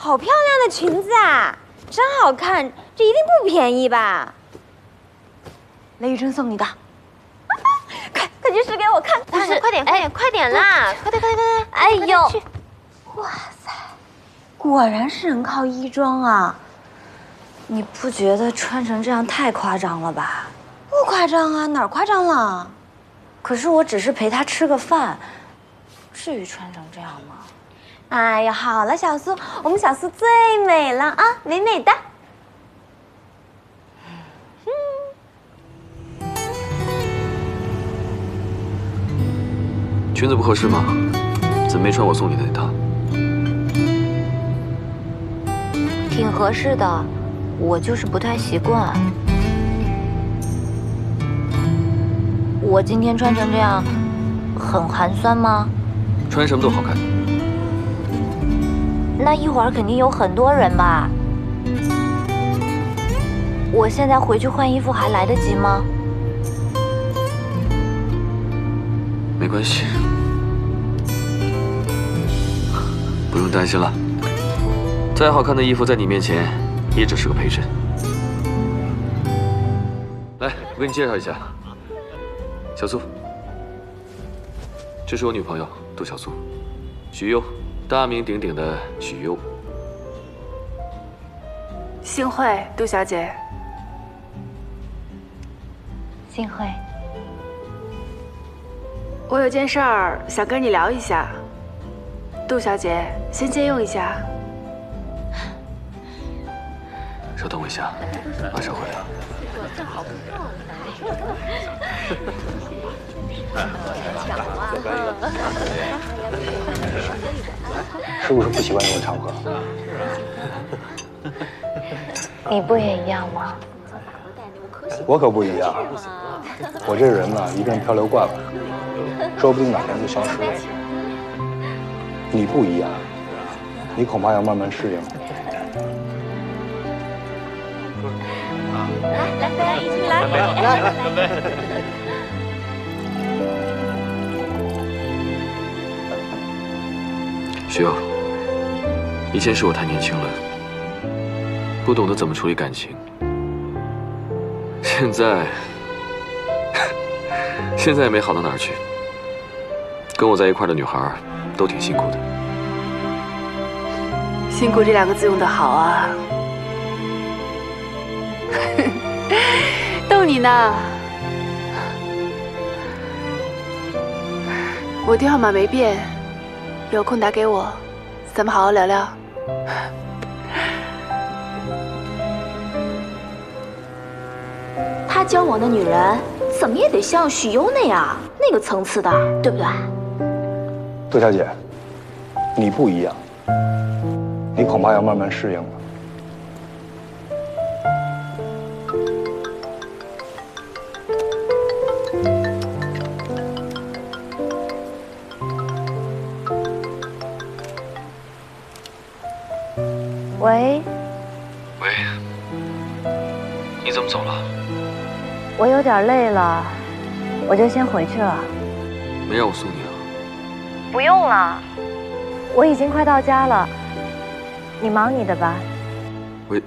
好漂亮的裙子啊，真好看！这一定不便宜吧？雷雨辰送你的，快去试给我看！不是，快点啦！快点！哎呦，哇塞，果然是人靠衣装啊！你不觉得穿成这样太夸张了吧？不夸张啊，哪儿夸张了？可是我只是陪他吃个饭，至于穿成这样吗？ 哎呀，好了，小苏，我们小苏最美了啊，美美的。裙子不合适吗？怎么没穿我送你的那套？挺合适的，我就是不太习惯。我今天穿成这样，很寒酸吗？穿什么都好看。 那一会儿肯定有很多人吧？我现在回去换衣服还来得及吗？没关系，不用担心了。再好看的衣服在你面前也只是个陪衬。来，我给你介绍一下，小苏，这是我女朋友杜小苏，许攸。 大名鼎鼎的许攸，幸会，杜小姐。幸会。我有件事儿想跟你聊一下，杜小姐，先借用一下。稍等我一下，马上回来。正好不够。 是不是不喜欢这种场合？你不也一样吗？我可不一样，我这人呢，一阵漂流惯了，说不定哪天就消失了。你不一样，你恐怕要慢慢适应。来，大家一起来，来，干杯！ 许攸，以前是我太年轻了，不懂得怎么处理感情。现在也没好到哪儿去。跟我在一块的女孩都挺辛苦的。辛苦这两个字用得好啊！逗你呢。我电话号码没变。 有空打给我，咱们好好聊聊。他交往的女人，怎么也得像许攸那样那个层次的，对不对？杜小姐，你不一样，你恐怕要慢慢适应了。 喂，你怎么走了？我有点累了，我就先回去了。没让我送你啊？不用了，我已经快到家了，你忙你的吧。喂。